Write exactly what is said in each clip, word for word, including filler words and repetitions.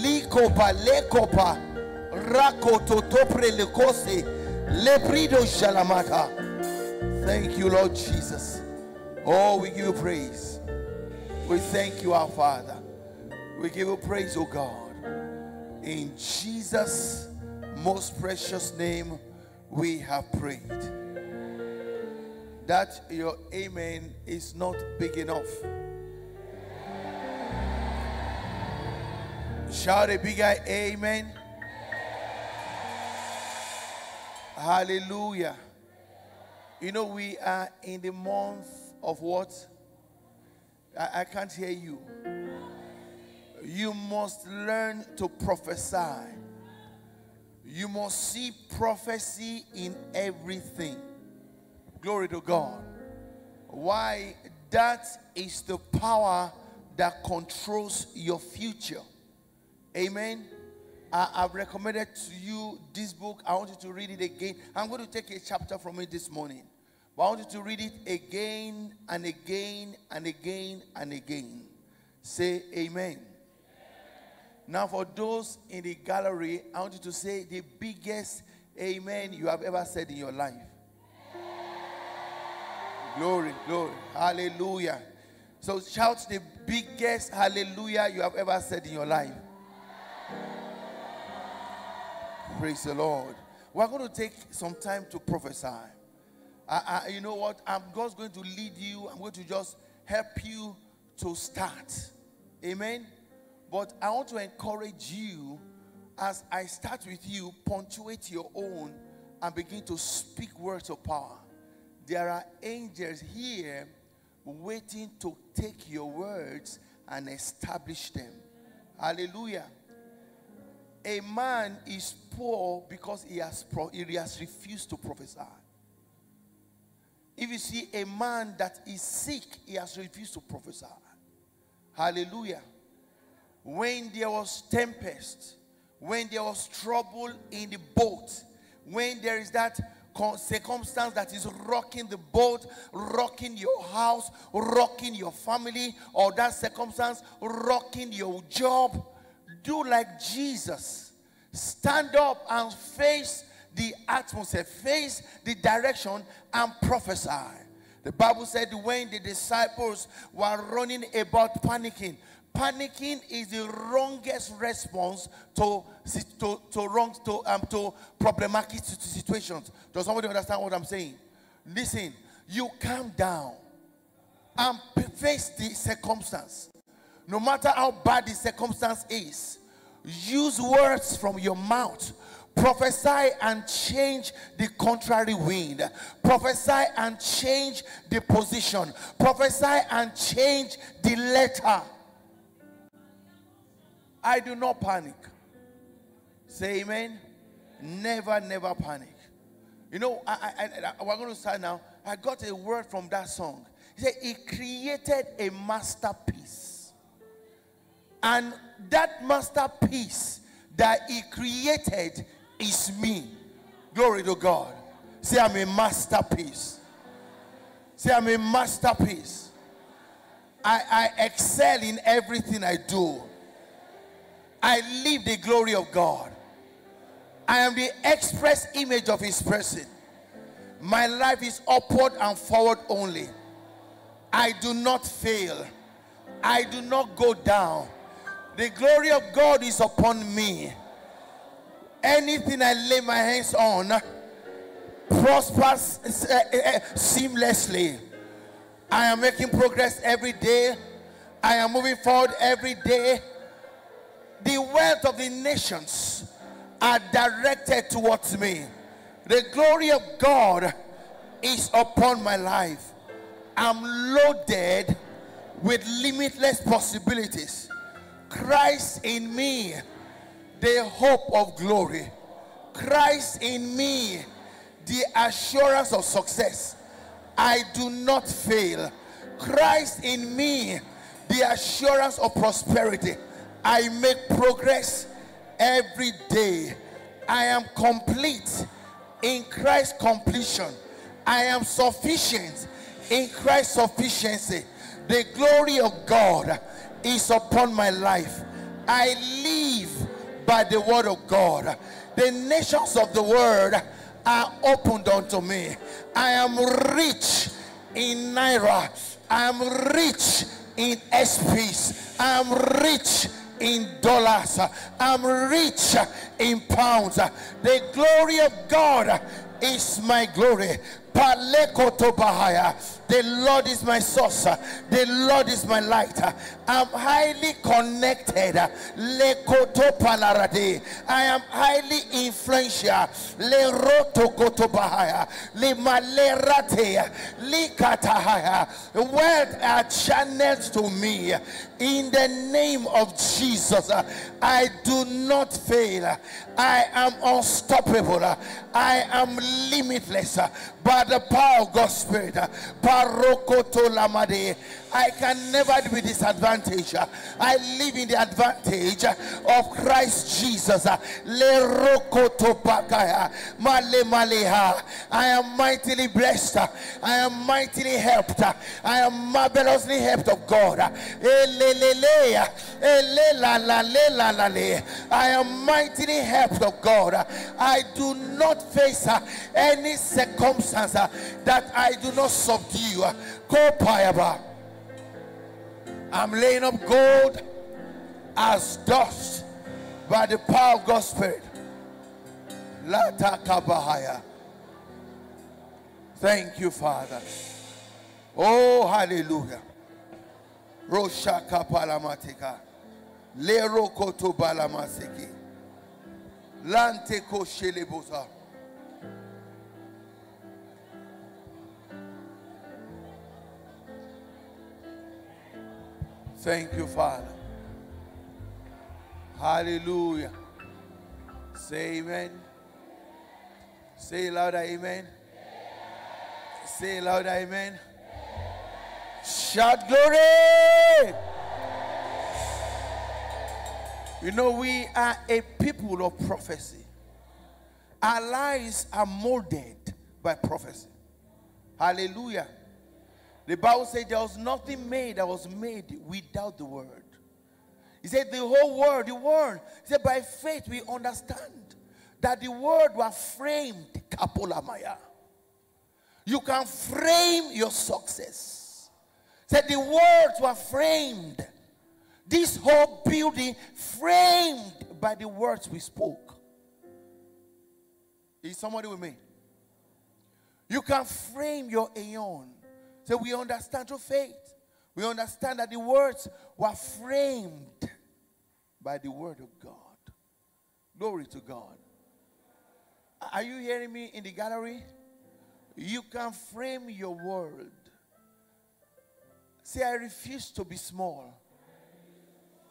Likopa lekopa rakototopre lekose lebrido shalamaka. Thank you, Lord Jesus. Oh, we give you praise. We thank you, our Father. We give you praise, oh God. In Jesus' most precious name, we have prayed. That your amen is not big enough. Shout a bigger amen. Hallelujah. You know, we are in the month of what? I, I can't hear you. You must learn to prophesy. You must see prophecy in everything. Glory to God. Why? That is the power that controls your future. Amen. I, I've recommended to you this book. I want you to read it again. I'm going to take a chapter from it this morning. But I want you to read it again and again and again and again. Say amen. Amen. Now for those in the gallery, I want you to say the biggest amen you have ever said in your life. Amen. Glory, glory. Hallelujah. So shout the biggest hallelujah you have ever said in your life. Praise the Lord. We're going to take some time to prophesy. I, I, you know what? I'm just going to lead you. I'm going to just help you to start. Amen? But I want to encourage you, as I start with you, punctuate your own and begin to speak words of power. There are angels here waiting to take your words and establish them. Hallelujah. A man is poor because he has, pro he has refused to prophesy. If you see a man that is sick, he has refused to prophesy. Hallelujah. When there was tempest, when there was trouble in the boat, when there is that circumstance that is rocking the boat, rocking your house, rocking your family, or that circumstance rocking your job, do like Jesus. Stand up and face the atmosphere, face the direction, and prophesy. The Bible said when the disciples were running about panicking, panicking is the wrongest response to to to wrong to um to problematic situations. Does somebody understand what I'm saying? Listen, you calm down and face the circumstance. No matter how bad the circumstance is, use words from your mouth. Prophesy and change the contrary wind. Prophesy and change the position. Prophesy and change the letter. I do not panic. Say amen. Never, never panic. You know, I, I, I, we're going to start now. I got a word from that song. He said, he created a masterpiece. And that masterpiece that he created is me. Glory to God. Say, I'm a masterpiece. Say, I'm a masterpiece. I, I excel in everything I do. I live the glory of God. I am the express image of his person. My life is upward and forward only. I do not fail. I do not go down. The glory of God is upon me. Anything I lay my hands on prospers seamlessly. I am making progress every day. I am moving forward every day. The wealth of the nations are directed towards me. The glory of God is upon my life. I'm loaded with limitless possibilities. Christ in me, the hope of glory. Christ in me, the assurance of success. I do not fail. Christ in me, the assurance of prosperity. I make progress every day. I am complete in Christ's completion. I am sufficient in Christ's sufficiency. The glory of God is upon my life. I live by the word of God. The nations of the world are opened unto me. I am rich in naira. I am rich in S Ps. I am rich in dollars. I am rich in pounds. The glory of God is my glory. The Lord is my source. The Lord is my light. I'm highly connected. I am highly influential. Wealth are channeled to me. In the name of Jesus, I do not fail. I am unstoppable. I am limitless. By the power of God's Spirit, I can never be disadvantaged. I live in the advantage of Christ Jesus. I am mightily blessed. I am mightily helped. I am marvelously helped of God. I am mightily helped of God. I do not face any circumstance that I do not subdue. I'm laying up gold as dust by the power of God's Spirit. Thank you, Father. Oh, hallelujah. Roshaka palamatika. Lerokoto balamasiki. Lanteko shelebosa. Thank you, Father. Hallelujah. Say amen. Say louder, amen. Yeah. Say louder, amen. Yeah. Shout glory. Yeah. You know, we are a people of prophecy. Our lives are molded by prophecy. Hallelujah. The Bible said there was nothing made that was made without the word. He said the whole world, the word. He said by faith we understand that the word was framed. Kapolamaya. You can frame your success. He said the words were framed. This whole building framed by the words we spoke. Is somebody with me? You can frame your aeon. So we understand through faith. We understand that the words were framed by the word of God. Glory to God. Are you hearing me in the gallery? You can frame your world. Say, I refuse to be small.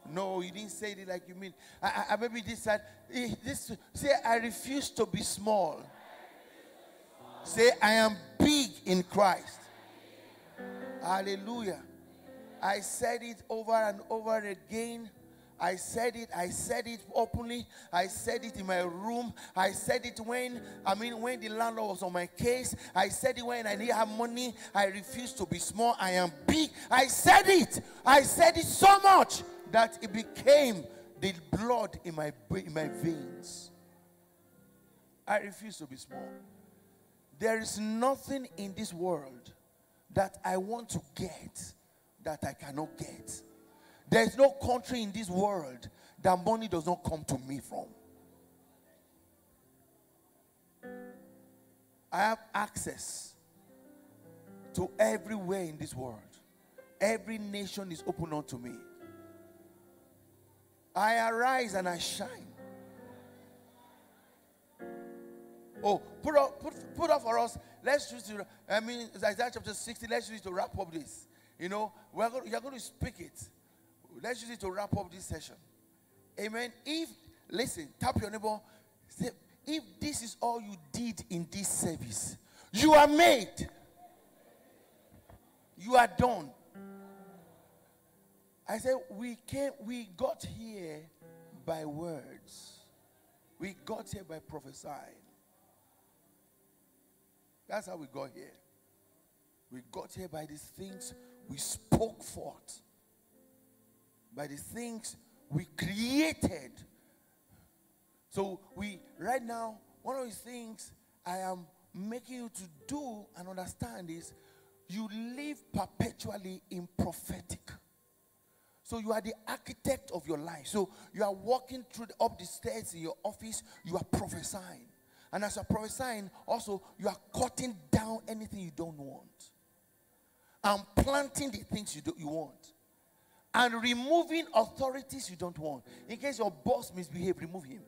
No, you didn't say it like you mean. I, I maybe this side. This, say, I refuse to be small. Say, I am big in Christ. Hallelujah. I said it over and over again. I said it. I said it openly. I said it in my room. I said it when, I mean, when the landlord was on my case. I said it when I didn't have money. I refused to be small. I am big. I said it. I said it so much that it became the blood in my, in my veins. I refuse to be small. There is nothing in this world that I want to get that I cannot get. There is no country in this world that money does not come to me from. I have access to everywhere in this world. Every nation is open unto me. I arise and I shine. Oh, put up, put, put up for us. Let's use to, I mean, Isaiah chapter sixty, let's use it to wrap up this. You know, we're going, you're going to speak it. Let's use it to wrap up this session. Amen. If, listen, tap your neighbor. Say, if this is all you did in this service, you are made. You are done. I said, we came, we got here by words. We got here by prophesying. That's how we got here. We got here by these things we spoke forth. by the things we created. So we, right now, one of the things I am making you to do and understand is you live perpetually in prophetic. So you are the architect of your life. So you are walking through the, up the stairs in your office, you are prophesying. And as you are prophesying, also you are cutting down anything you don't want. And planting the things you, do, you want. And removing authorities you don't want. In case your boss misbehaves, remove him.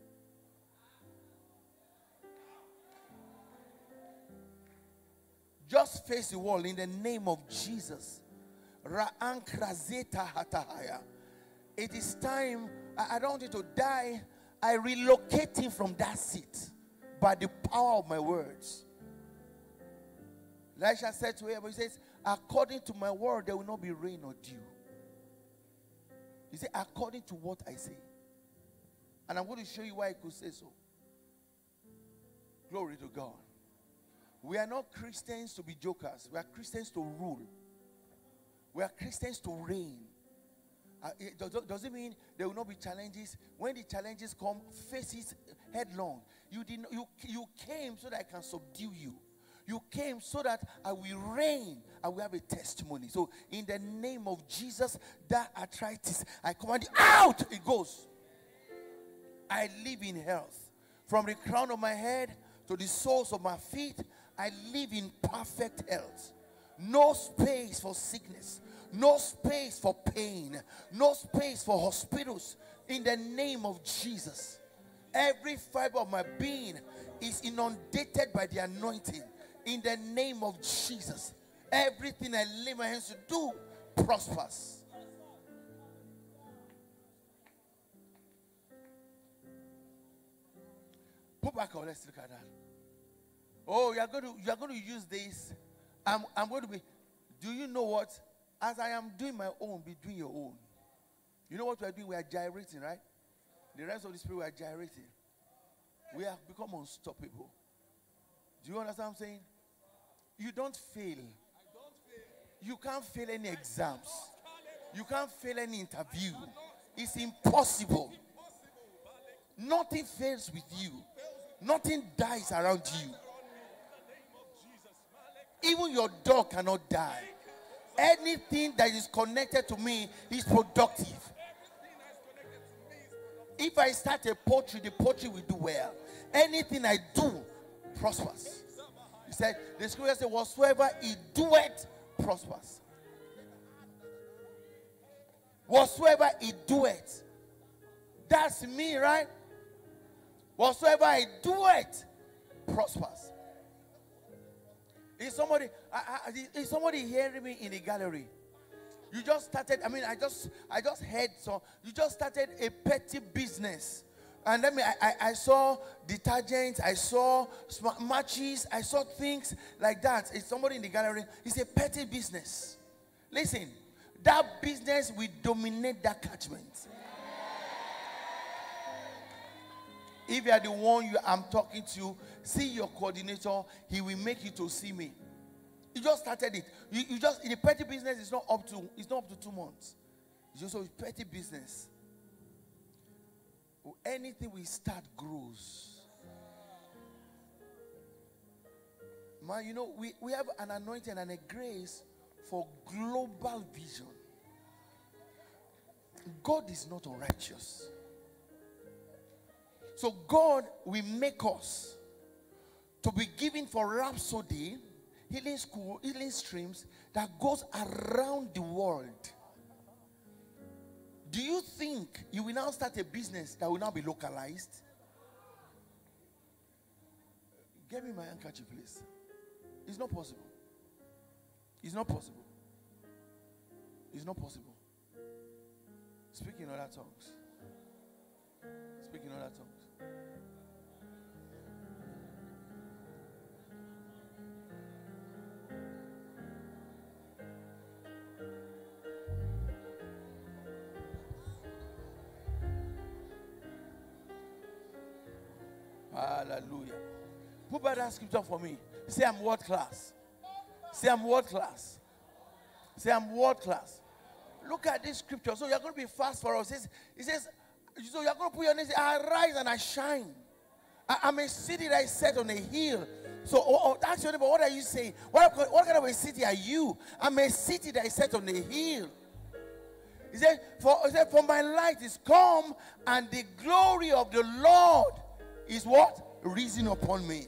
Just face the wall in the name of Jesus. It is time. I don't want you to die. I relocate him from that seat by the power of my words. Elisha said to him, he says, according to my word, there will not be rain or dew. He said, according to what I say. And I'm going to show you why I could say so. Glory to God. We are not Christians to be jokers. We are Christians to rule. We are Christians to reign. Uh, it does, does it mean there will not be challenges? When the challenges come, face it headlong. You, did not, you, you came so that I can subdue you. You came so that I will reign and we have a testimony. So in the name of Jesus, that arthritis, I command it out. It goes. I live in health. From the crown of my head to the soles of my feet, I live in perfect health. No space for sickness, no space for pain, no space for hospitals. In the name of Jesus, every fiber of my being is inundated by the anointing. In the name of Jesus, everything I lay my hands to do prospers. Put back on, let's look at that. Oh, you are going to, you are going to use this. I'm, I'm going to be, do you know what? As I am doing my own, be doing your own. You know what we are doing? We are gyrating, right? The rest of the spirit, we are gyrating. We have become unstoppable. Do you understand what I'm saying? You don't fail. I don't fail. You can't fail any exams. You can't fail any interview. It's impossible. Nothing fails with you. Nothing dies around you. Even your dog cannot die. Anything that is connected to me is productive. If I start a poultry, the poultry will do well. Anything I do prospers. He said, the scripture said, whatsoever he doeth prospers. Whatsoever he doeth. That's me, right? Whatsoever I doeth prospers. Is somebody, I, I, is somebody hearing me in the gallery? You just started, I mean, I just, I just heard some, you just started a petty business. And let me, I, I, I saw detergents, I saw matches, I saw things like that. It's somebody in the gallery. It's a petty business. Listen, that business will dominate that catchment. If you are the one you, I'm talking to, see your coordinator. He will make you to see me. You just started it. You, you just, in the petty business, it's not up to, it's not up to two months. It's just a petty business. Anything we start grows. Man, you know, we, we have an anointing and a grace for global vision. God is not unrighteous. So God will make us to be given for Rhapsody, healing school, healing streams that goes around the world. Do you think you will now start a business that will now be localized? Give me my handkerchief, please. It's not possible. It's not possible. It's not possible. Speak in other tongues. Speak in other tongues. Hallelujah. Put back that scripture for me. Say I'm world class. Say I'm world class. Say I'm world class. look at this scripture. So you're going to be fast for us. It says, so you're going to put your name, I rise and I shine. I, I'm a city that is set on a hill. So oh, oh, that's your neighbor, what are you saying? What, what kind of a city are you? I'm a city that is set on a hill. He said, for, he said, for my light is come, and the glory of the Lord is what? Risen upon me.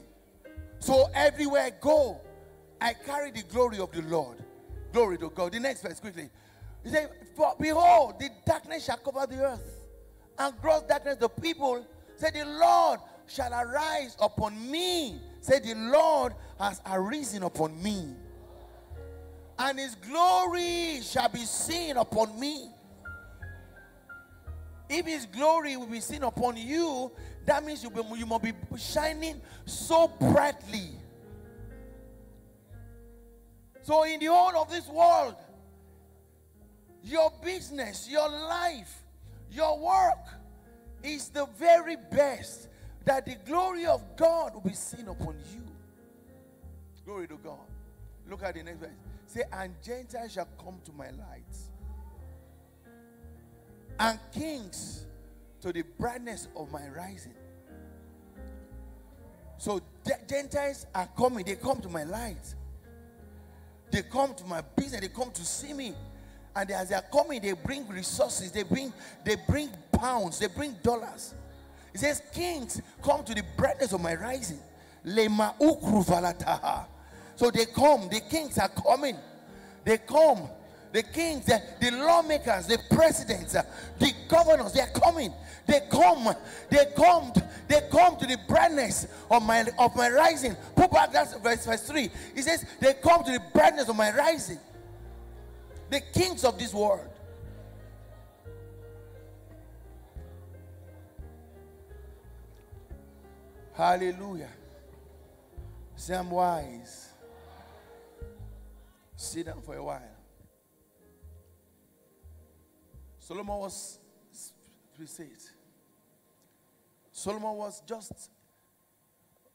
So everywhere I go, I carry the glory of the Lord. Glory to God. The next verse, quickly. He said, for behold, the darkness shall cover the earth, and gross darkness the people. Said, the Lord shall arise upon me. Said, the Lord has arisen upon me. And his glory shall be seen upon me. If his glory will be seen upon you, that means you, be, you must be shining so brightly. So in the whole of this world, your business, your life, your work is the very best that the glory of God will be seen upon you. Glory to God. Look at the next verse. Say, and Gentiles shall come to my light, and kings to the brightness of my rising. So Gentiles are coming. They come to my light. They come to my business. They come to see me. And as they are coming, they bring resources. They bring, they bring pounds. They bring dollars. It says, kings come to the brightness of my rising. Lema ukru valataha. So they come. The kings are coming. They come. The kings, the, the lawmakers, the presidents, the governors, they are coming. They come. They come. They come to the brightness of my of my rising. Put back that verse, verse three. It says, they come to the brightness of my rising. The kings of this world. Hallelujah. Say, I'm wise. Sit down for a while. Solomon was preset. Solomon was just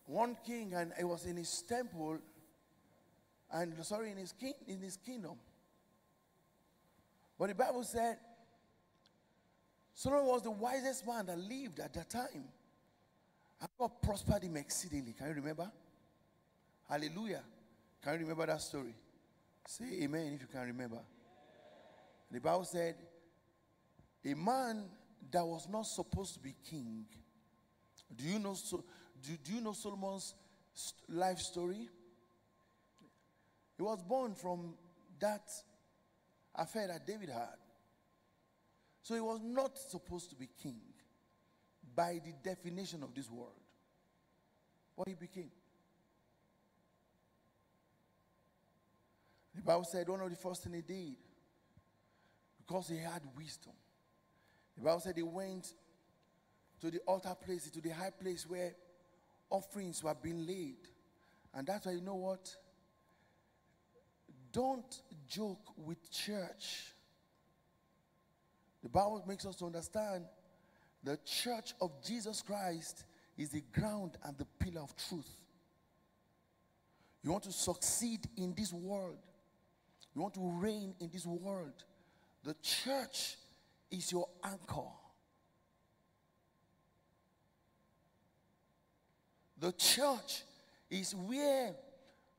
one king, and it was in his temple, and sorry, in his king, in his kingdom. But the Bible said Solomon was the wisest man that lived at that time, and God prospered him exceedingly. Can you remember? Hallelujah! Can you remember that story? Say amen if you can remember. The Bible said, a man that was not supposed to be king. Do you know, so, do, do you know Solomon's st- life story? He was born from that affair that David had. So he was not supposed to be king by the definition of this world. But he became. The Bible said one of the first things he did, because he had wisdom. The Bible said he went to the altar place, to the high place where offerings were being laid. And that's why, you know what? Don't joke with church. The Bible makes us to understand the church of Jesus Christ is the ground and the pillar of truth. You want to succeed in this world. You want to reign in this world. The church is your anchor. The church is where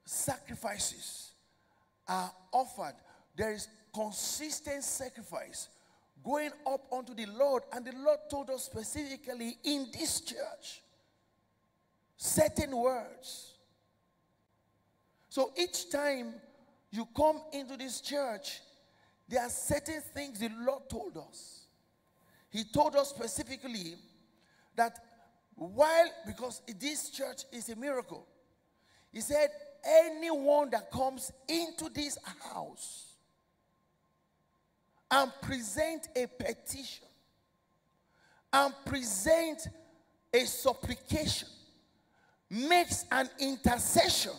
sacrifices are offered. There is consistent sacrifice going up unto the Lord. And the Lord told us specifically in this church certain words. So each time you come into this church, there are certain things the Lord told us. He told us specifically that while, because this church is a miracle, he said, anyone that comes into this house and present a petition and present a supplication, makes an intercession,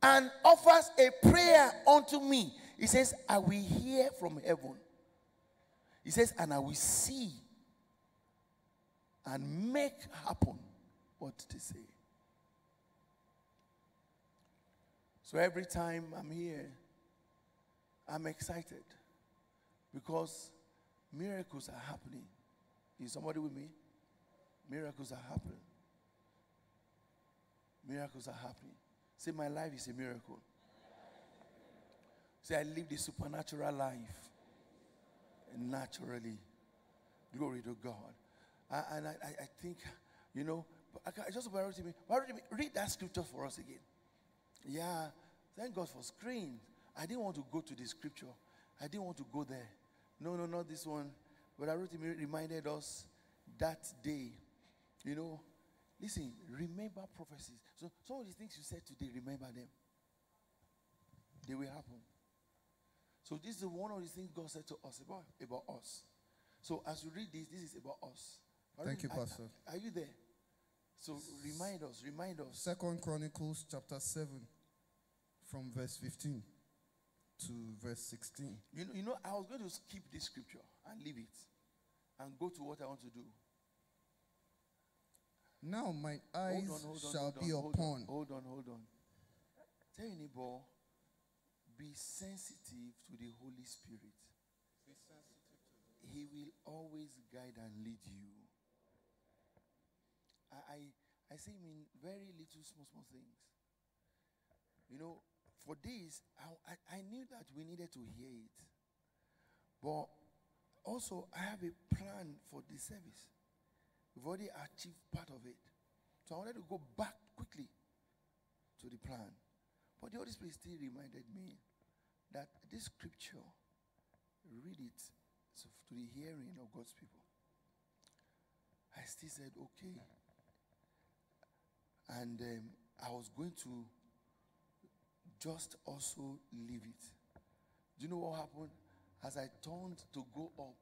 and offers a prayer unto me, he says, I will hear from heaven. He says, and I will see and make happen what they say. So every time I'm here, I'm excited. because miracles are happening. Is somebody with me? Miracles are happening. Miracles are happening. Say, my life is a miracle. Say, I live the supernatural life naturally. Glory to God. I, and I, I think, you know, I, I just to me, read that scripture for us again. Yeah, thank God for screens. I didn't want to go to the scripture. I didn't want to go there. No, no, not this one. But I wrote him, reminded us that day. You know, listen, remember prophecies. So some of the things you said today, remember them. They will happen. So this is one of the things God said to us about, about us. So as you read this, this is about us. Are Thank you, you Pastor. Are, are you there? So remind us, remind us. Second Chronicles chapter seven, from verse fifteen to verse sixteen. You know, you know, I was going to skip this scripture and leave it and go to what I want to do. Now my eyes hold on, hold on, shall hold on, be hold upon. On, hold on, hold on. Tell your neighbor, be sensitive to the Holy Spirit. Be sensitive to the He will always guide and lead you. I, I, I see him in very little small, small things. You know, for this, I, I, I knew that we needed to hear it. But also, I have a plan for this service. We've already achieved part of it. So I wanted to go back quickly to the plan. But the Holy Spirit still reminded me that this scripture, read it so to the hearing of God's people. I still said, okay. And um, I was going to just also leave it. Do you know what happened? As I turned to go up,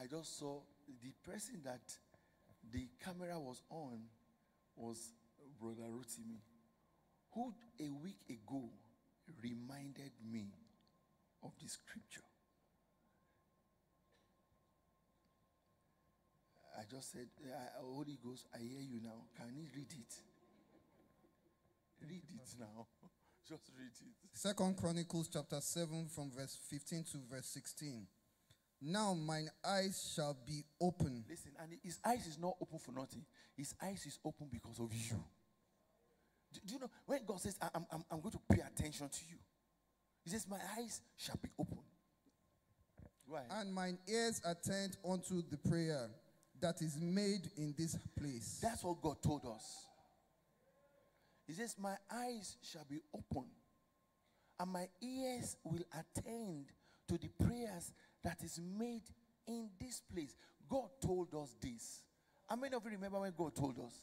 I just saw the person that the camera was on was Brother Rotimi, who a week ago reminded me of the scripture. I just said, Holy Ghost, I hear you now. Can you read it? Read it now. Just read it. Second Chronicles chapter seven from verse fifteen to verse sixteen. Now mine eyes shall be open. Listen, and his eyes is not open for nothing. His eyes is open because of you. Do, do you know, when God says, I'm, I'm, I'm going to pay attention to you, he says, my eyes shall be open. Right. And mine ears attend unto the prayer that is made in this place. That's what God told us. He says, my eyes shall be open, and my ears will attend to the prayers that is made in this place. God told us this. How many of you remember when God told us?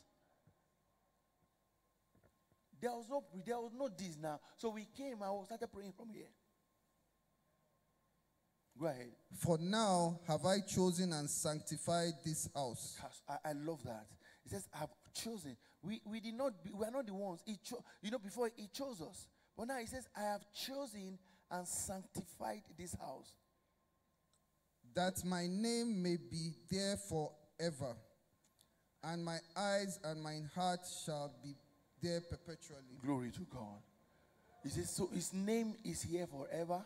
There was no, there was no this now. So we came and started praying from here. Go ahead. For now have I chosen and sanctified this house. I, I love that. It says, I have chosen. We, we did not, be, we are not the ones. He cho you know, before he chose us. But now he says, I have chosen and sanctified this house. That my name may be there forever. And my eyes and my heart shall be there perpetually. Glory to God. He says, so his name is here forever.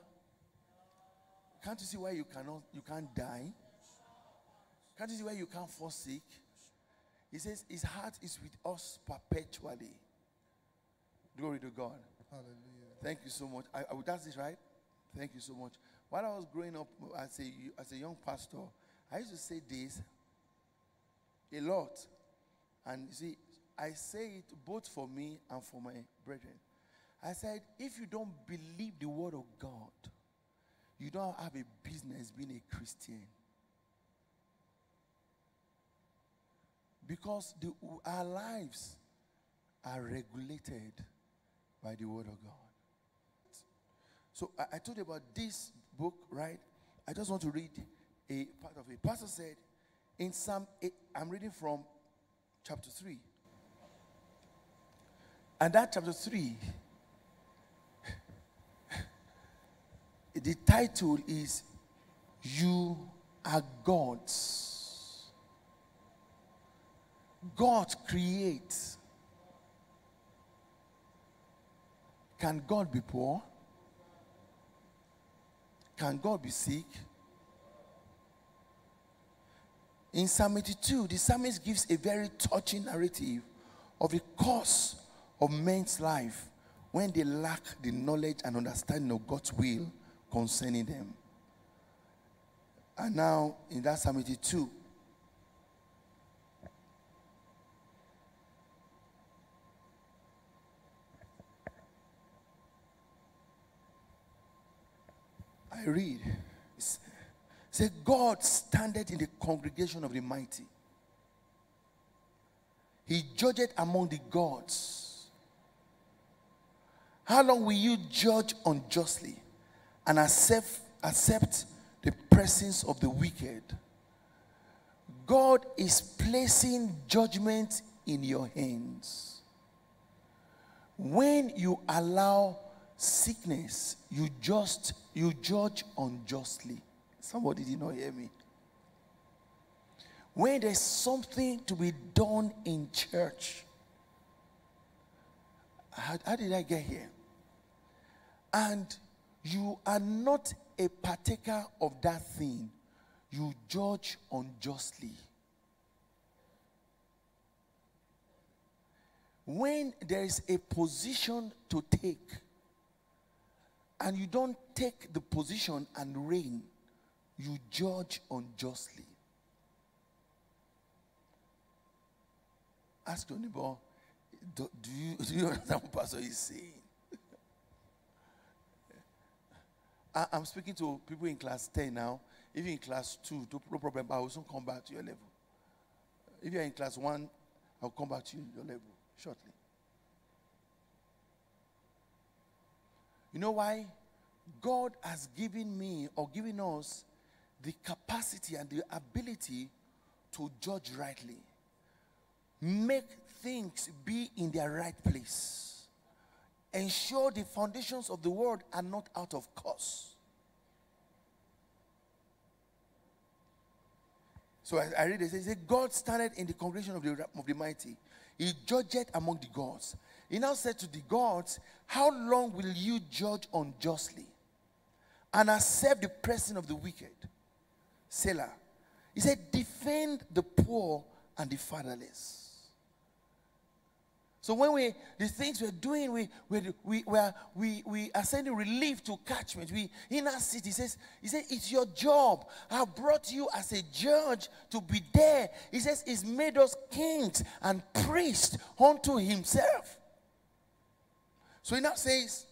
Can't you see why you cannot, you can't die? Can't you see why you can't forsake? He says his heart is with us perpetually. Glory to God. Hallelujah. Thank you so much. I, I that's it, right? Thank you so much. While I was growing up as a, as a young pastor, I used to say this a lot. And you see, I say it both for me and for my brethren. I said, if you don't believe the word of God, you don't have a business being a Christian. Because the, our lives are regulated by the word of God. So I, I told you about this book, right? I just want to read a part of it. Pastor said, in Psalm eight, I'm reading from chapter three. And that chapter three, the title is, You Are Gods. God creates. Can God be poor? Can God be sick? In Psalm eighty-two, the psalmist gives a very touching narrative of the course of men's life when they lack the knowledge and understanding of God's will concerning them. And now, in that Psalm eighty-two, I read, it says, God standeth in the congregation of the mighty. He judgeth among the gods. How long will you judge unjustly and accept, accept the presence of the wicked? God is placing judgment in your hands. When you allow sickness, you just you judge unjustly. Somebody did not hear me. When there's something to be done in church, how, how did I get here? And you are not a partaker of that thing, you judge unjustly. When there is a position to take, and you don't take the position and reign, you judge unjustly. Ask your neighbor, do, do, you, do you understand what Pastor is saying? I, I'm speaking to people in class ten now. If you're in class two, no problem, I will soon come back to your level. If you're in class one, I'll come back to your level shortly. You know why? God has given me or given us the capacity and the ability to judge rightly. Make things be in their right place. Ensure the foundations of the world are not out of course. So I, I read it, it says, God standeth in the congregation of the, of the mighty. He judgeth among the gods. He now said to the gods, how long will you judge unjustly and accept the presence of the wicked? Selah. He said, defend the poor and the fatherless. So when we, the things we're doing, we, we, we, we, are, we, we are sending relief to catchment. We, in our city, he says, he says, it's your job. I brought you as a judge to be there. He says, he's made us kings and priests unto himself. So he now says,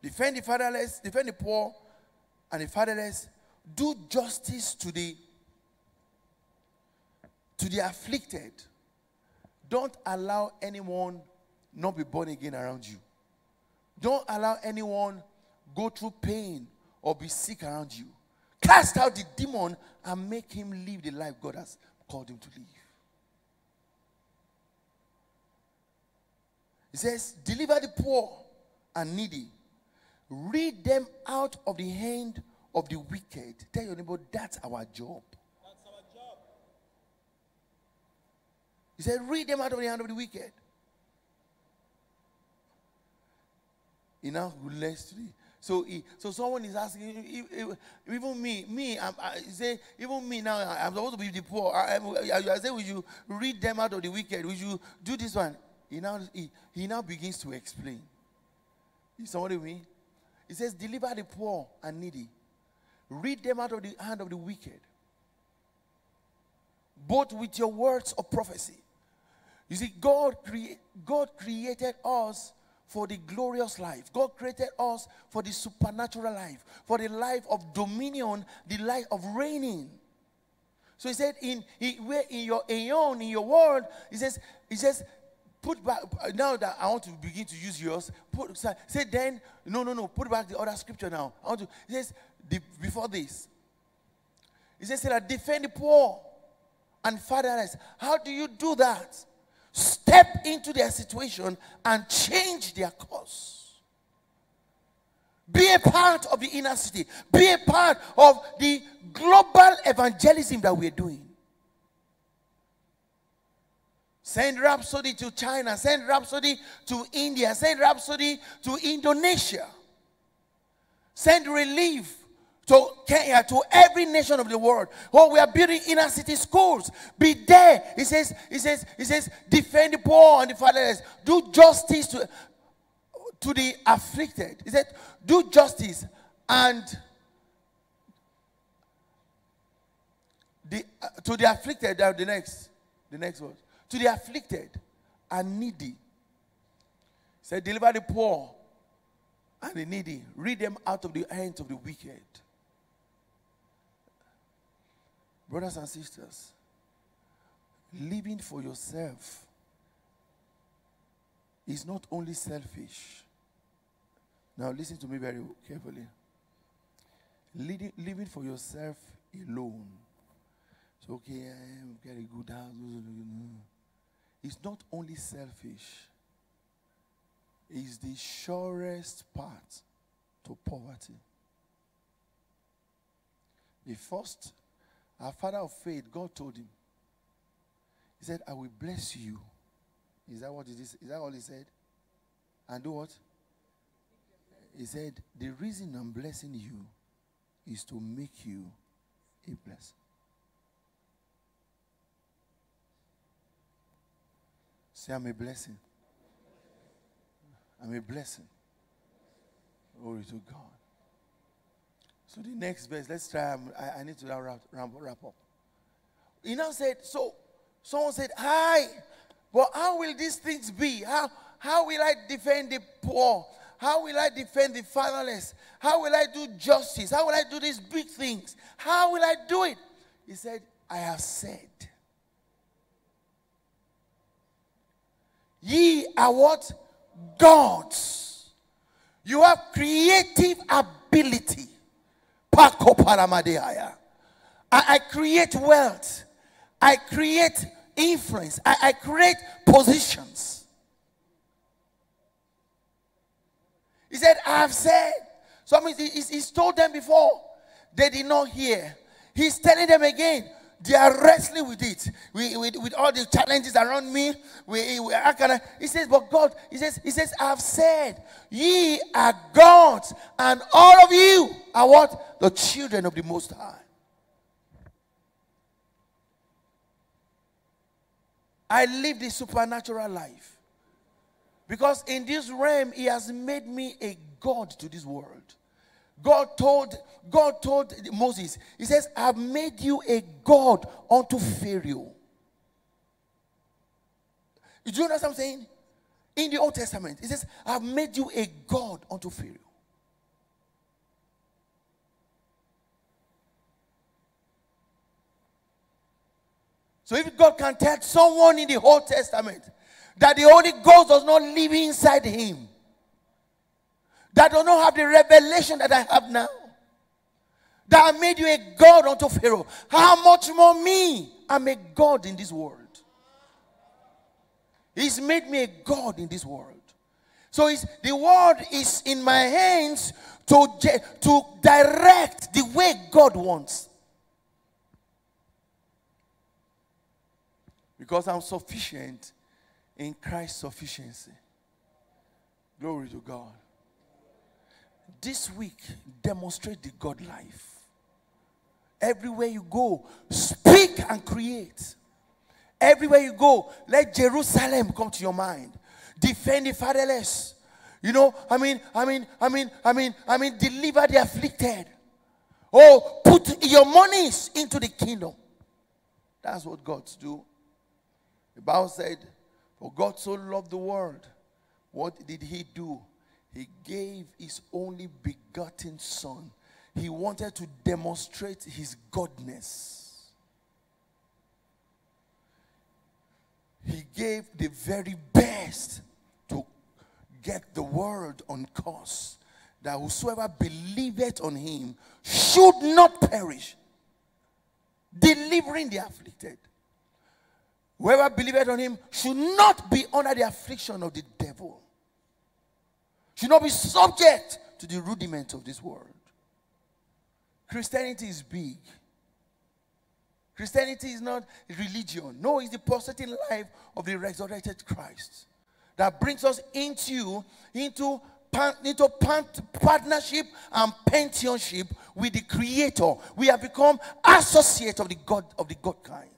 defend the fatherless, defend the poor and the fatherless. Do justice to the, to the afflicted. Don't allow anyone not be born again around you. Don't allow anyone go through pain or be sick around you. Cast out the demon and make him live the life God has called him to live. He says, deliver the poor and needy. Rid them out of the hand of the wicked. Tell your neighbor, that's our job. He said, read them out of the hand of the wicked. You know, less three. So, he, so someone is asking, even me, me, I'm, I say, even me now, I'm supposed to be the poor. I, I, I say, will you read them out of the wicked? Will you do this one? He now, he, he now begins to explain. Is somebody with me? He says, deliver the poor and needy. Read them out of the hand of the wicked. Both with your words of prophecy. You see, God, crea- God created us for the glorious life. God created us for the supernatural life, for the life of dominion, the life of reigning. So he said, in, in, where in your aeon, in your world, he says, he says, put back, now that I want to begin to use yours, put, say then, no, no, no, put back the other scripture now. I want to, he says, the, before this, he says, defend the poor and fatherless. How do you do that? Step into their situation and change their course. Be a part of the inner city. Be a part of the global evangelism that we're doing. Send Rhapsody to China. Send Rhapsody to India. Send Rhapsody to Indonesia. Send relief to Kenya, to every nation of the world. Oh, we are building inner city schools. Be there. He says, he says, he says, defend the poor and the fatherless. Do justice to, to the afflicted. He said, do justice and the, uh, to the afflicted, uh, the next, the next word. To the afflicted and needy. He said, deliver the poor and the needy. Rid them out of the hands of the wicked. Brothers and sisters, living for yourself is not only selfish. Now listen to me very carefully. Living, living for yourself alone. It's okay, I am, get a good house. It's not only selfish. It's the surest path to poverty. The first Our father of faith, God told him. He said, I will bless you. Is that what it is? Is that all he said? And do what? He said, the reason I'm blessing you is to make you a blessing. Say, I'm a blessing. I'm a blessing. Glory to God. So the next verse, let's try, um, I, I need to wrap, wrap, wrap up. He now said, so, someone said, hi, but how will these things be? How, how will I defend the poor? How will I defend the fatherless? How will I do justice? How will I do these big things? How will I do it? He said, I have said. Ye are what? Gods. You have creative ability. I, I create wealth. I create influence. I, I create positions. He said, I have said. So I mean, he, he's told them before. They did not hear. He's telling them again. They are wrestling with it. We, with, with all the challenges around me. We, we are gonna, he says, but God, he says, he says, I have said, ye are gods, and all of you are what? The children of the Most High. I live the supernatural life. Because in this realm, he has made me a God to this world. God told, God told Moses, he says, I've made you a God unto Pharaoh. Do you know what I'm saying? In the Old Testament, he says, I've made you a God unto Pharaoh. So if God can tell someone in the Old Testament that the Holy Ghost does not live inside him, that do not have the revelation that I have now, that I made you a God unto Pharaoh, how much more me? I'm a God in this world. He's made me a God in this world. So it's, the word is in my hands to, to direct the way God wants. Because I'm sufficient in Christ's sufficiency. Glory to God. This week, demonstrate the God life. Everywhere you go, speak and create. Everywhere you go, let Jerusalem come to your mind. Defend the fatherless. You know, I mean, I mean, I mean, I mean, I mean, deliver the afflicted. Oh, put your monies into the kingdom. That's what God's do. The Bible said, for God so loved the world. What did he do? He gave his only begotten son. He wanted to demonstrate his godness. He gave the very best to get the world on course, that whosoever believeth on him should not perish, delivering the afflicted. Whoever believeth on him should not be under the affliction of the devil. Should not be subject to the rudiments of this world. Christianity is big. Christianity is not religion. No, it's the pulsating life of the resurrected Christ that brings us into, into into partnership and pensionship with the Creator. We have become associates of the God of the God kind.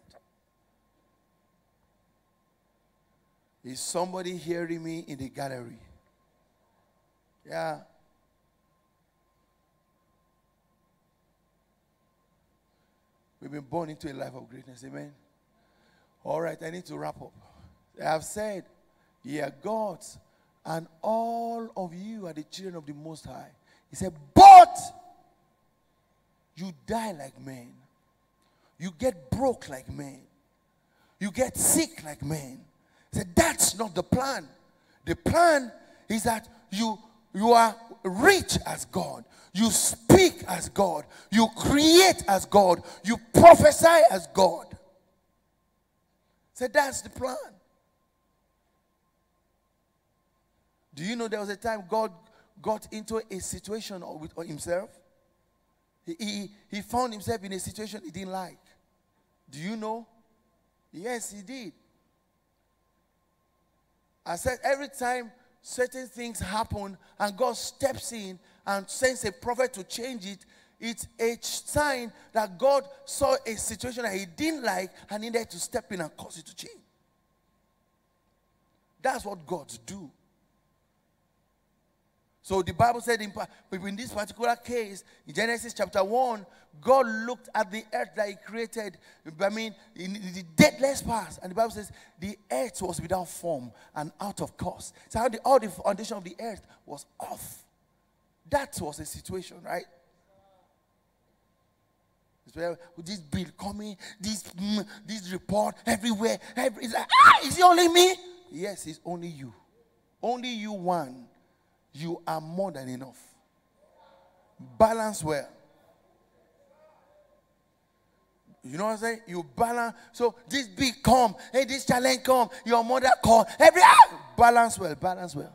Is somebody hearing me in the gallery? Yeah. We've been born into a life of greatness. Amen. All right, I need to wrap up. I have said, ye are God's, and all of you are the children of the Most High. He said, but you die like men. You get broke like men. You get sick like men. He said, that's not the plan. The plan is that you, you are rich as God. You speak as God. You create as God. You prophesy as God. So that's the plan. Do you know there was a time God got into a situation with himself? He, he, he found himself in a situation he didn't like. Do you know? Yes, he did. I said every time certain things happen and God steps in and sends a prophet to change it, it's a sign that God saw a situation that he didn't like and needed to step in and cause it to change. That's what God do. So the Bible said in, in this particular case, in Genesis chapter one, God looked at the earth that he created, I mean, in the deadless past. And the Bible says the earth was without form and out of course. So how the, all the foundation of the earth was off. That was a situation, right? This bill coming, this mm, this report everywhere. Every, it's like, ah, is it only me? Yes, it's only you. Only you one. You are more than enough. Balance well. You know what I'm saying? You balance. So this bill come. Hey, this challenge come. Your mother call. Every ah! Balance well. Balance well.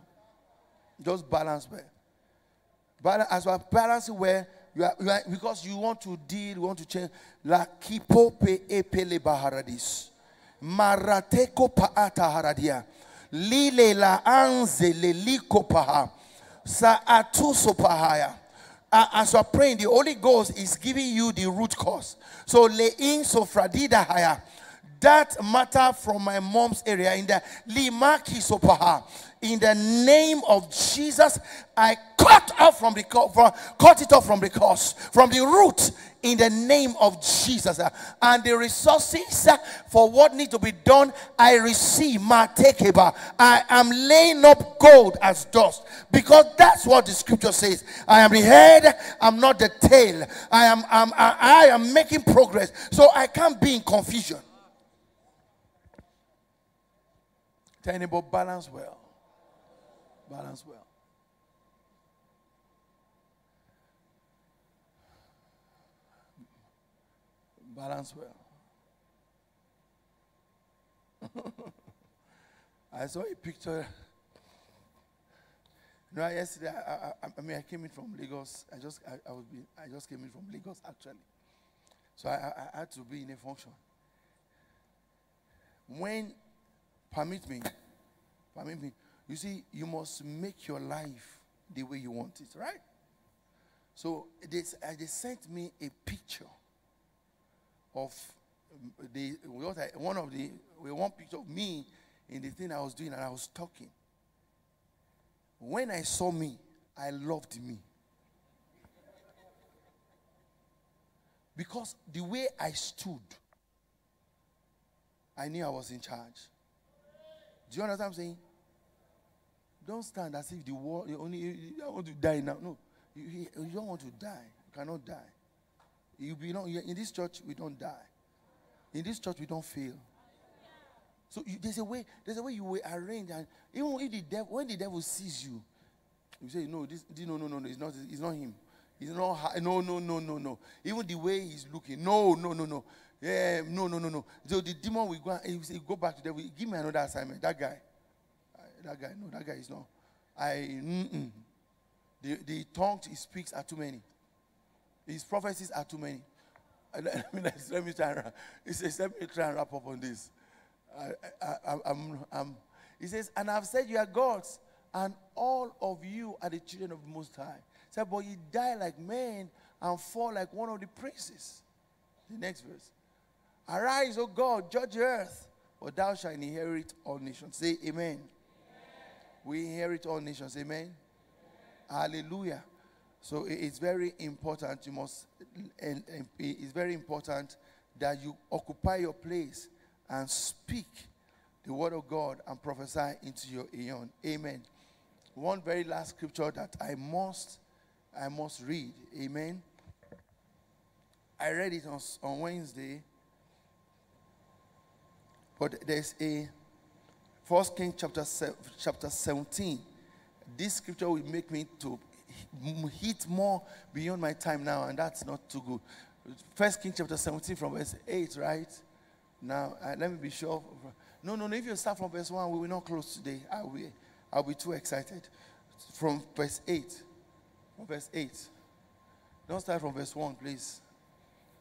Just balance well. Balance as well. Balance well. You are, you are, because you want to deal, you want to change. La kipo pe epele baharadis. Marateko paata haradia. Lile la anze le liko paha. Saatuso pahaya. As you are praying, the Holy Ghost is giving you the root cause. So le in sofradida haya. That matter from my mom's area in the Limaki Sopaha. In the name of Jesus, I cut off from the from, cut it off from the cause, from the root. In the name of Jesus, and the resources for what need to be done, I receive. Matekeba, I am laying up gold as dust, because that's what the scripture says. I am the head, I'm not the tail. I am, I'm, I, I am making progress, so I can't be in confusion. Tell anybody, balance well. Balance well. Balance well. I saw a picture. You know, yesterday, I, I, I mean, I came in from Lagos. I just, I, I, would be, I just came in from Lagos, actually. So I, I had to be in a function. When Permit me, permit me. You see, you must make your life the way you want it, right? So they, they sent me a picture of the one of the one picture of me in the thing I was doing, and I was talking. When I saw me, I loved me, because the way I stood, I knew I was in charge. Do you understand what I'm saying? Don't stand as if the world, you only you don't want to die now. No, you, you don't want to die. You cannot die. You belong in this church. We don't die. In this church, we don't fail. So you, there's a way. There's a way you will arrange, and even if the devil, when the devil sees you, you say, "No, this, this no, no, no, no. It's not. It's not him. It's not. No, no, no, no, no. Even the way he's looking. No, no, no, no." Yeah, no, no, no, no. So the demon will go and he will say, go back to them. Give me another assignment. That guy. That guy. No, that guy is not. I, mm-mm. The, the tongues he speaks are too many. His prophecies are too many. I, I mean, let me try and, he says, let me try and wrap up on this. I, I, I, I'm, I'm, he says, and I've said you are God's, and all of you are the children of the Most High. Said, but ye die like men and fall like one of the princes. The next verse. Arise, O God, judge the earth, for thou shalt inherit all nations. Say amen. Amen. We inherit all nations. Amen. Amen. Hallelujah. So it's very important. You must. It's very important that you occupy your place and speak the word of God and prophesy into your aeon. Amen. One very last scripture that I must, I must read. Amen. I read it on, on Wednesday, but there's a First Kings chapter chapter seventeen. This scripture will make me to hit more beyond my time now, and that's not too good. First Kings chapter seventeen from verse eight, right? Now, uh, let me be sure. No, no, no, if you start from verse one, we will not close today. I will, I'll be too excited. From verse eight. From verse eight. Don't start from verse one, please.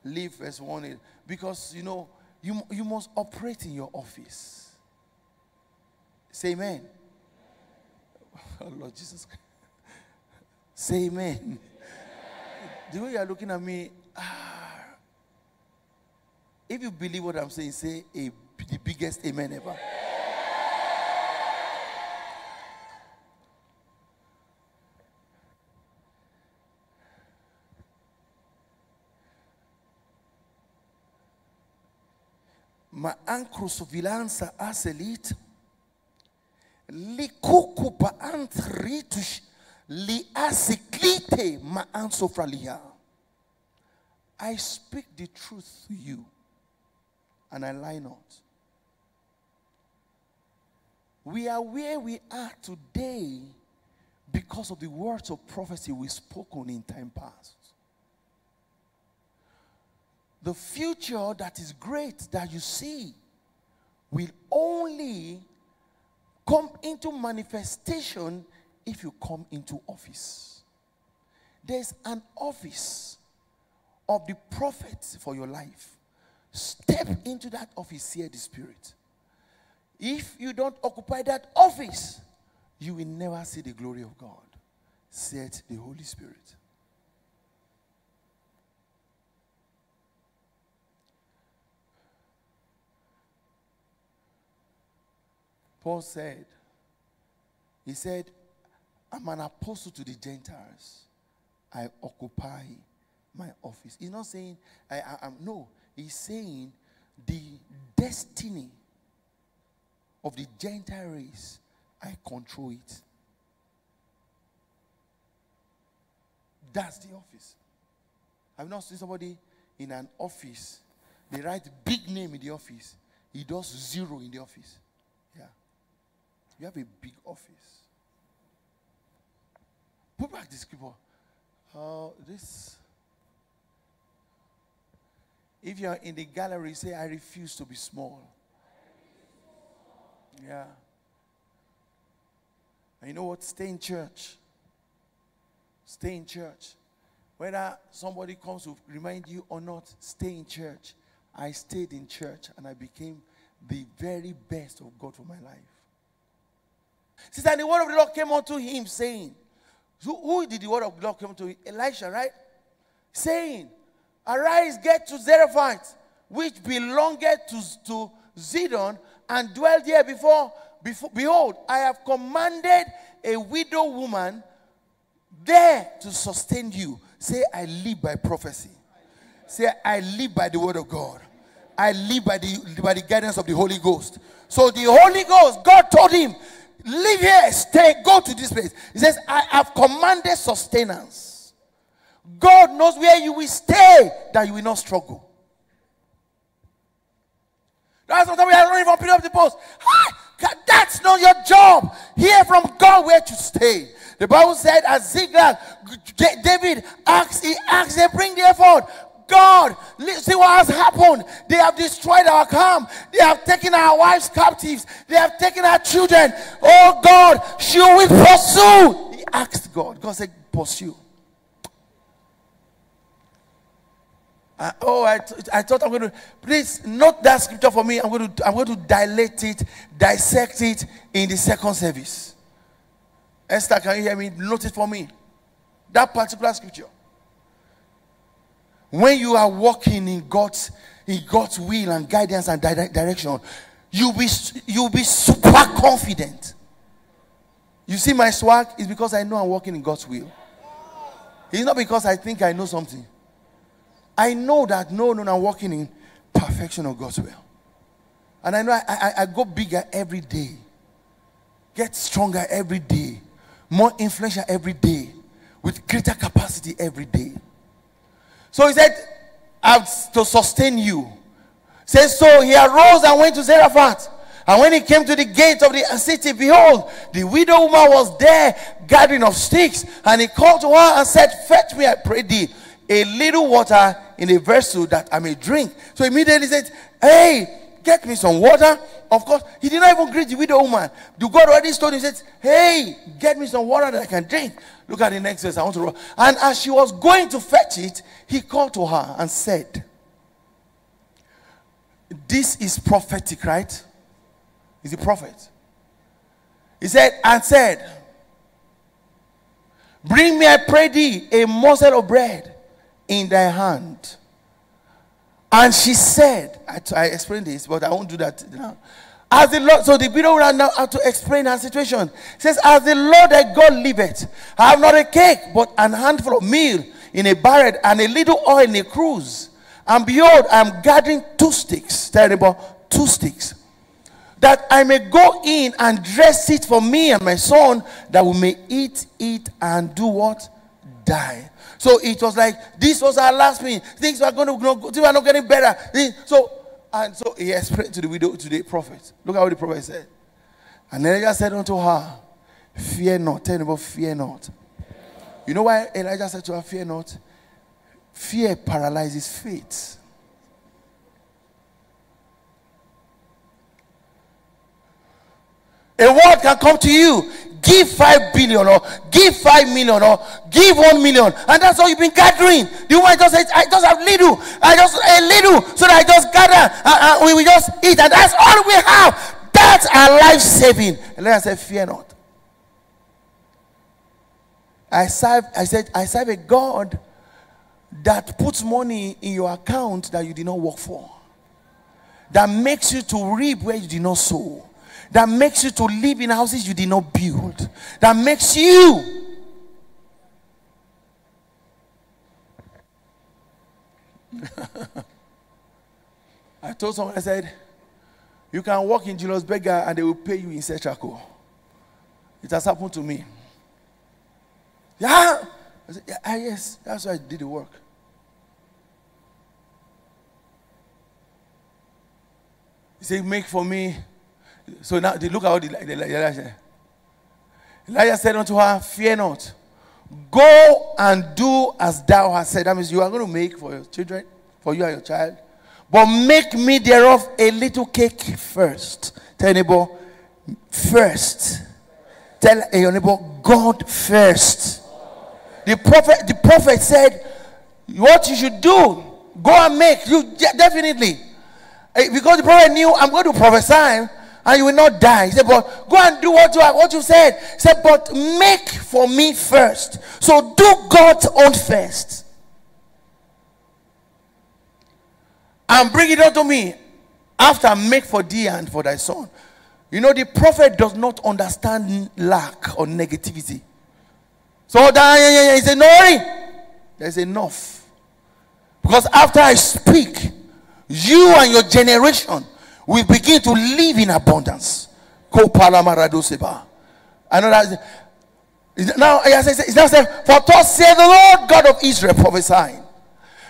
Leave verse one. Because, you know, you, you must operate in your office. Say amen. Oh, Lord Jesus Christ. Say amen. The way you are looking at me, ah, if you believe what I'm saying, say a, the biggest amen ever. Ma ancro sovilanza aselit li kukupa antritush li asiklite ma ansofralia. I speak the truth to you, and I lie not. We are where we are today because of the words of prophecy we spoke on in time past. The future that is great that you see will only come into manifestation if you come into office. There's an office of the prophets for your life. Step into that office, hear the Spirit. If you don't occupy that office, you will never see the glory of God, said the Holy Spirit. Paul said, he said, I'm an apostle to the Gentiles. I occupy my office. He's not saying I am. No, he's saying the destiny of the Gentile race, I control it. That's the office. I've not seen somebody in an office. They write big name in the office. He does zero in the office. Yeah, you have a big office. Put back the scripture. Uh, this. If you are in the gallery, say, I refuse to be small. Yeah. And you know what? Stay in church. Stay in church. Whether somebody comes to remind you or not, stay in church. I stayed in church and I became the very best of God for my life. Since then, the word of the Lord came unto him, saying, who, who did the word of the Lord come to him? Elisha, right? Saying, Arise, get to Zarephath, which belongeth to, to Zidon, and dwell there before, before. Behold, I have commanded a widow woman there to sustain you. Say, I live by prophecy. Say, I live by the word of God. I live by the, by the guidance of the Holy Ghost. So the Holy Ghost, God told him, live here, stay, go to this place. He says, I have commanded sustenance. God knows where you will stay, that you will not struggle. That's what we are running from. Pick up the post. Ah, that's not your job. Hear from God where to stay. The Bible said, as Ziklag, David asked, he asked, they bring the effort. God, see what has happened. They have destroyed our camp. They have taken our wives captives. They have taken our children. Oh God, shall we pursue? He asked God. God said, pursue. Uh, oh, I, th I thought I'm going to. Please note that scripture for me. I'm going to. I'm going to dilate it, dissect it in the second service. Esther, can you hear me? Notice for me that particular scripture. When you are walking in God's in God's will and guidance and di- direction, you'll be you'll be super confident. You see my swag? It's because I know I'm walking in God's will. It's not because I think I know something. I know that no, no, I'm walking in perfection of God's will. And I know I, I, I go bigger every day. Get stronger every day. More influential every day. With greater capacity every day. So he said, I have to sustain you. Says, so he arose and went to Zarephath. And when he came to the gate of the city, behold, the widow woman was there gathering of sticks. And he called to her and said, fetch me, I pray thee, a little water in a vessel that I may drink. So immediately he said, hey, get me some water. Of course, he did not even greet the widow woman. The God already told him, he said, hey, get me some water that I can drink. Look at the next verse. I want to roll. And as she was going to fetch it, he called to her and said, this is prophetic, right? He's a prophet. He said, and said, bring me, I pray thee, a morsel of bread in thy hand. And she said, I, I explained this, but I won't do that now. As the Lord, so the widow ran now out to explain her situation. It says, as the Lord thy God liveth, I have not a cake, but an handful of meal in a barrel, and a little oil in a cruse. And behold, I am gathering two sticks, terrible, two sticks, that I may go in and dress it for me and my son, that we may eat it and do what? Die. So it was like, this was our last meal. Things were going to not, things were not getting better. So and so he explained to the widow, to the prophet. Look at what the prophet said. And Elijah said unto her, fear not. Tell about fear not. You know why Elijah said to her, fear not? Fear paralyzes faith. A word can come to you. Give five billion or give five million or give one million. And that's all you've been gathering. The woman just says, I just have little. I just a little. So that I just gather. And, and we will just eat. And that's all we have. That's our life saving. And then I said, fear not. I serve, I said, I serve a God that puts money in your account that you did not work for. That makes you to reap where you did not sow. That makes you to live in houses you did not build. That makes you. I told someone, I said, you can walk in Julius Berger and they will pay you in Sechako. It has happened to me. Yeah. I said, yeah, yes, that's why I did the work. He said, make for me. So now, they look at what Elijah said. Elijah said unto her, fear not. Go and do as thou hast said. That means you are going to make for your children, for you and your child. But make me thereof a little cake first. Tell your neighbor, first. Tell your neighbor, God first. The prophet, the prophet said, what you should do, go and make. You definitely. Because the prophet knew, I'm going to prophesy. And you will not die. He said, but go and do what you have, what you said. He said, but make for me first. So do God's own first. And bring it unto me. After make for thee and for thy son. You know, the prophet does not understand lack or negativity. So that, he said, no worry. There's enough. Because after I speak, you and your generation we begin to live in abundance. I know that. Now, it's now said, for thus saith the Lord God of Israel, prophesying,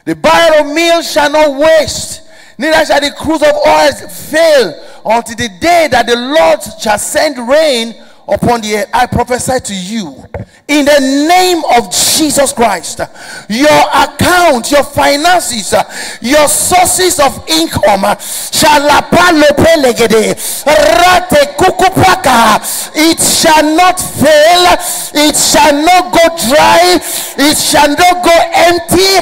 the barrel of meal shall not waste, neither shall the cruse of oil fail, until the day that the Lord shall send rain upon the earth. I prophesy to you, in the name of Jesus Christ, your account, your finances, your sources of income it shall not fail, it shall not go dry, it shall not go empty,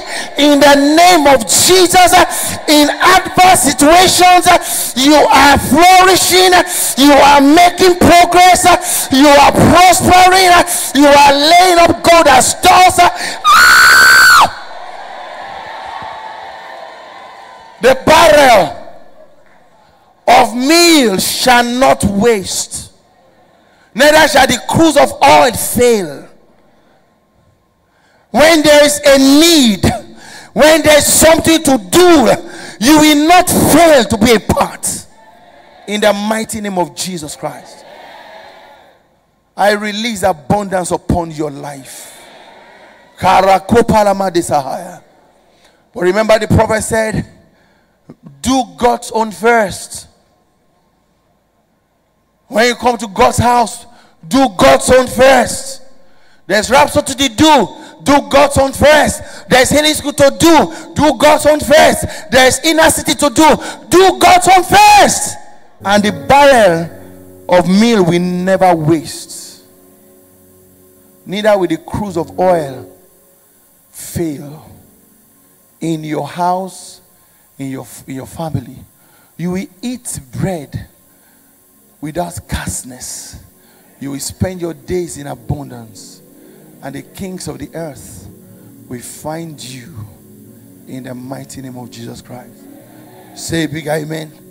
in the name of Jesus. In adverse situations, you are flourishing, you are making progress, you are prospering, you are laying up gold as stores. Ah! The barrel of meal shall not waste, neither shall the cruse of oil fail. When there is a need, when there is something to do, you will not fail to be a part. In the mighty name of Jesus Christ, I release abundance upon your life. But remember, the prophet said, do God's own first. When you come to God's house, do God's own first. There's rhapsody to do, do God's own first. There's healing school to do, do God's own first. There's inner city to do, do God's own first. And the barrel of meal will never waste, neither will the cruse of oil fail. In your house, In your, in your family, you will eat bread without scarceness. You will spend your days in abundance, and the kings of the earth will find you in the mighty name of Jesus Christ. Say a big amen.